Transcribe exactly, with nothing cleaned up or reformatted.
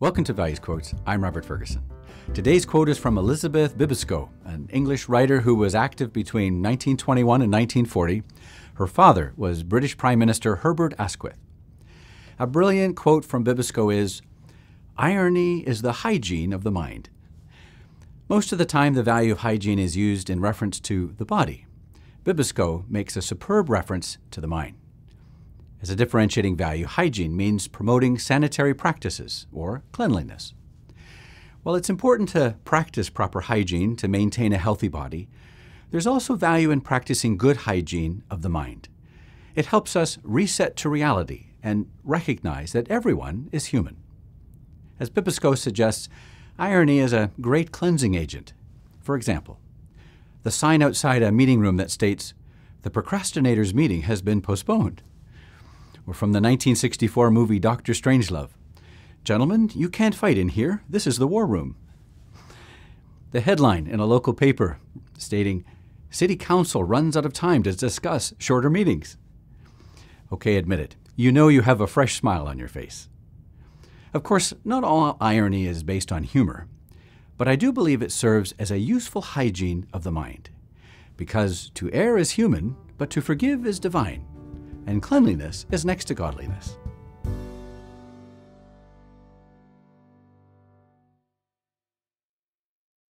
Welcome to Values Quotes, I'm Robert Ferguson. Today's quote is from Elizabeth Bibesco, an English writer who was active between nineteen twenty-one and nineteen forty. Her father was British Prime Minister Herbert Asquith. A brilliant quote from Bibesco is, "Irony is the hygiene of the mind." Most of the time, the value of hygiene is used in reference to the body. Bibesco makes a superb reference to the mind. As a differentiating value, hygiene means promoting sanitary practices or cleanliness. While it's important to practice proper hygiene to maintain a healthy body, there's also value in practicing good hygiene of the mind. It helps us reset to reality and recognize that everyone is human. As Bibesco suggests, irony is a great cleansing agent. For example, the sign outside a meeting room that states, "The procrastinator's meeting has been postponed." Or from the nineteen sixty-four movie Doctor Strangelove, "Gentlemen, you can't fight in here. This is the war room." The headline in a local paper stating, "City Council runs out of time to discuss shorter meetings." Okay, admit it. You know you have a fresh smile on your face. Of course, not all irony is based on humor, but I do believe it serves as a useful hygiene of the mind. Because to err is human, but to forgive is divine. And cleanliness is next to godliness.